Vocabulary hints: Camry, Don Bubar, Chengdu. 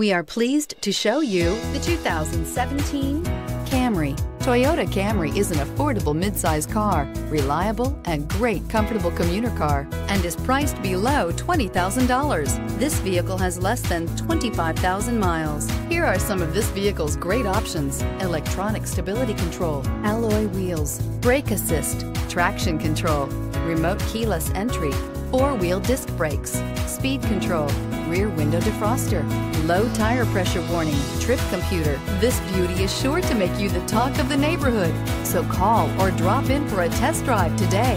We are pleased to show you the 2017 Camry. Toyota Camry is an affordable mid-size car, reliable and great comfortable commuter car, and is priced below $20,000. This vehicle has less than 25,000 miles. Here are some of this vehicle's great options: electronic stability control, alloy wheels, brake assist, traction control, remote keyless entry, four-wheel disc brakes, speed control, rear window defroster, low tire pressure warning, trip computer. This beauty is sure to make you the talk of the neighborhood. So call or drop in for a test drive today.